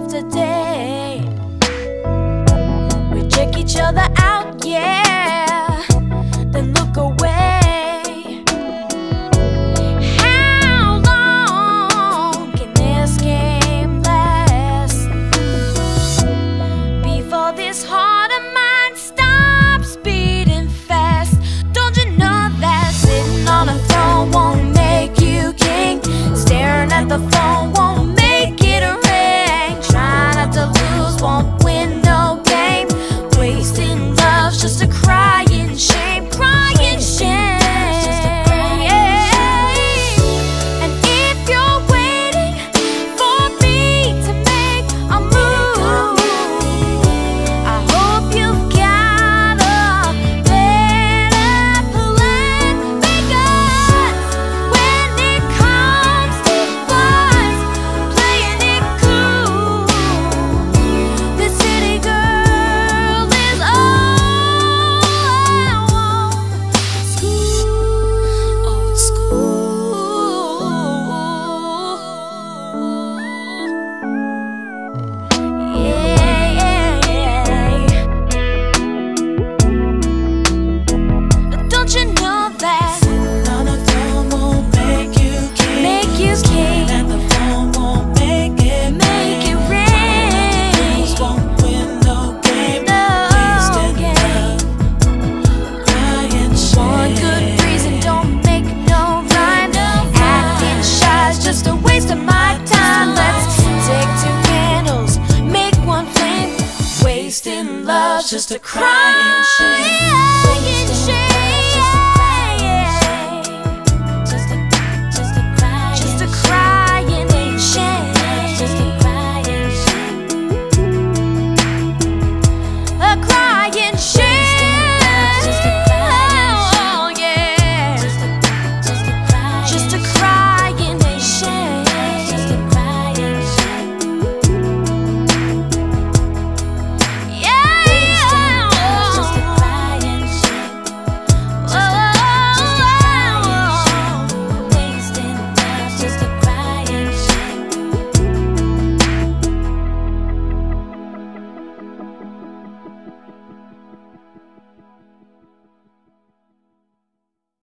after day. We check each other out, yeah, then look away. How long can this game last before this heart of mine stops beating fast? Don't you know that sitting on a throne won't make you king? Staring at the phone won't won't win no game. Wasting love's just a crying shame. Crying shame. And if you're waiting for me to make a move, I hope you've got a better plan, because when it comes to us playing it cool, just a crying shame.